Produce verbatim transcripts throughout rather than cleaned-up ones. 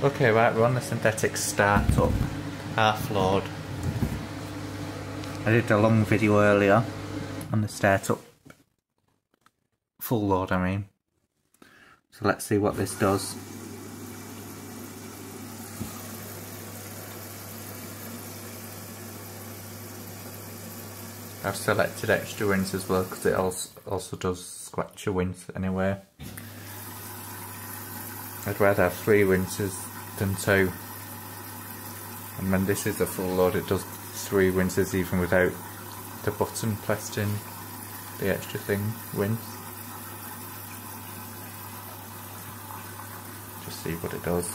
Okay, right, we're on the synthetic startup, half load. I did a long video earlier on the startup, full load I mean. So let's see what this does. I've selected extra winds as well because it also does scratcher winds anyway. I'd rather have three winches than two. And when this is a full load, it does three winches even without the button pressed in, the extra thing winch. Just see what it does.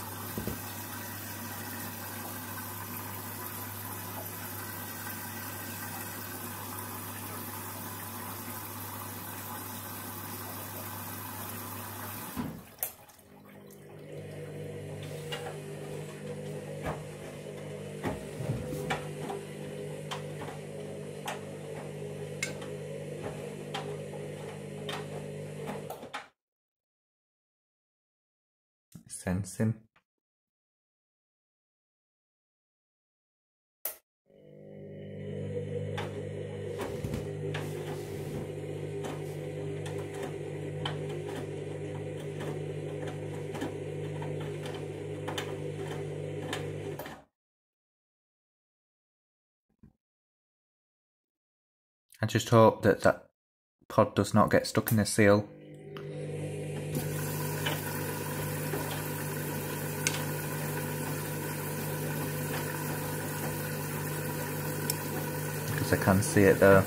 Sensing. I just hope that that pod does not get stuck in a seal. I can see it there.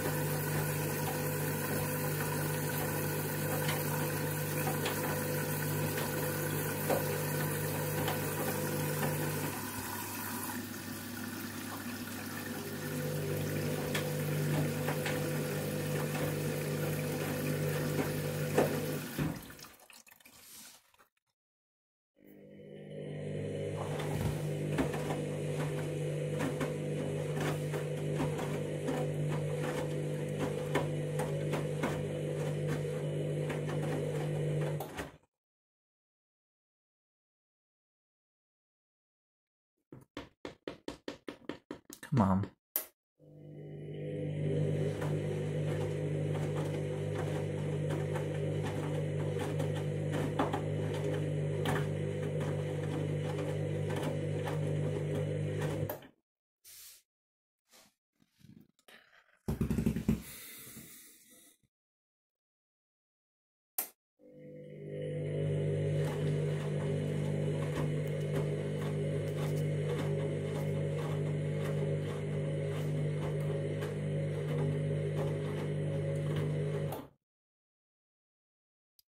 Come on.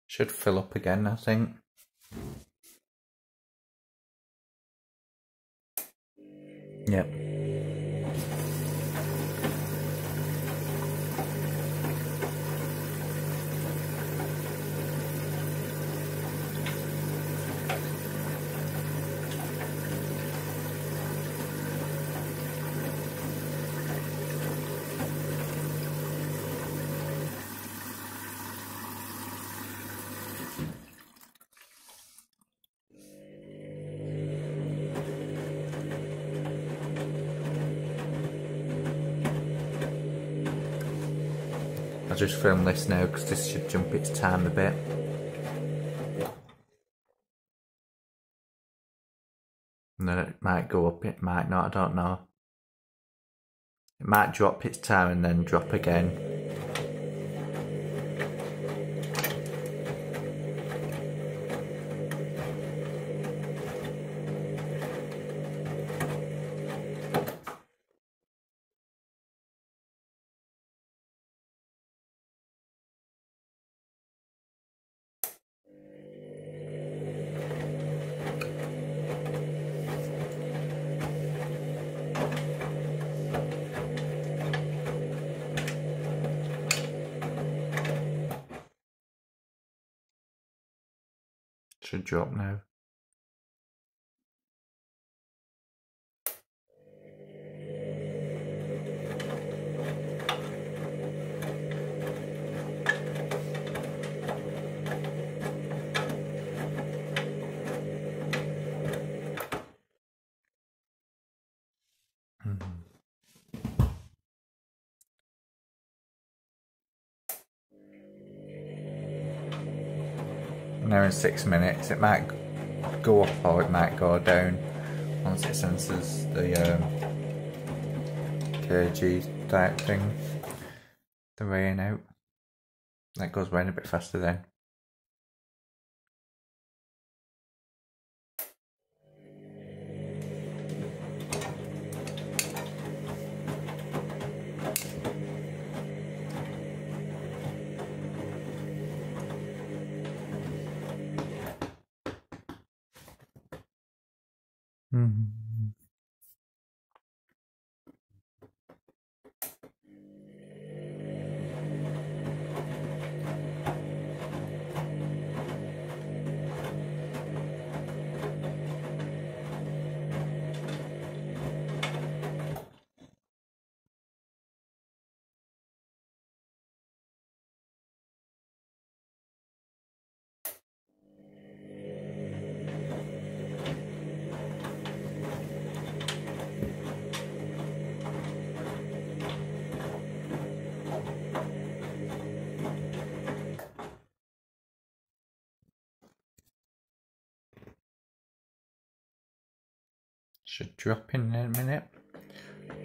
Should fill up again, I think. Yep. I'll just film this now because this should jump its time a bit. And then it might go up, it might not, I don't know. It might drop its time and then drop again. Should drop now. knowing six minutes. It might go up or it might go down once it senses the um, kg type thing, the rain out. That goes round a bit faster then. Mm-hmm. Should drop in a minute.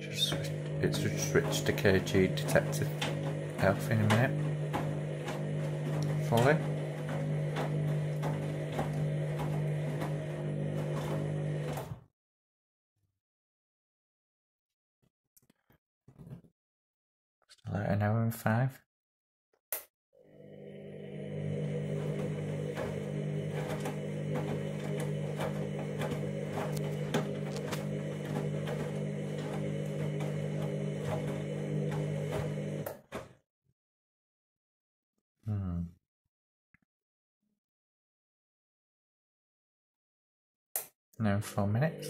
Should switch, it should switch to K G detective health in a minute. Fully. Still at an hour and five. Now four minutes.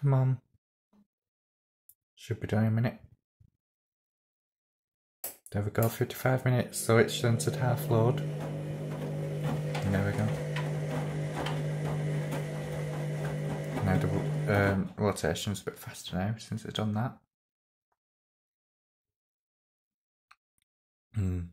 Come on, should be down a minute. There we go, fifty-five minutes, so it's centered half load. And there we go. Now the um, rotation's a bit faster now since it's done that. Mm.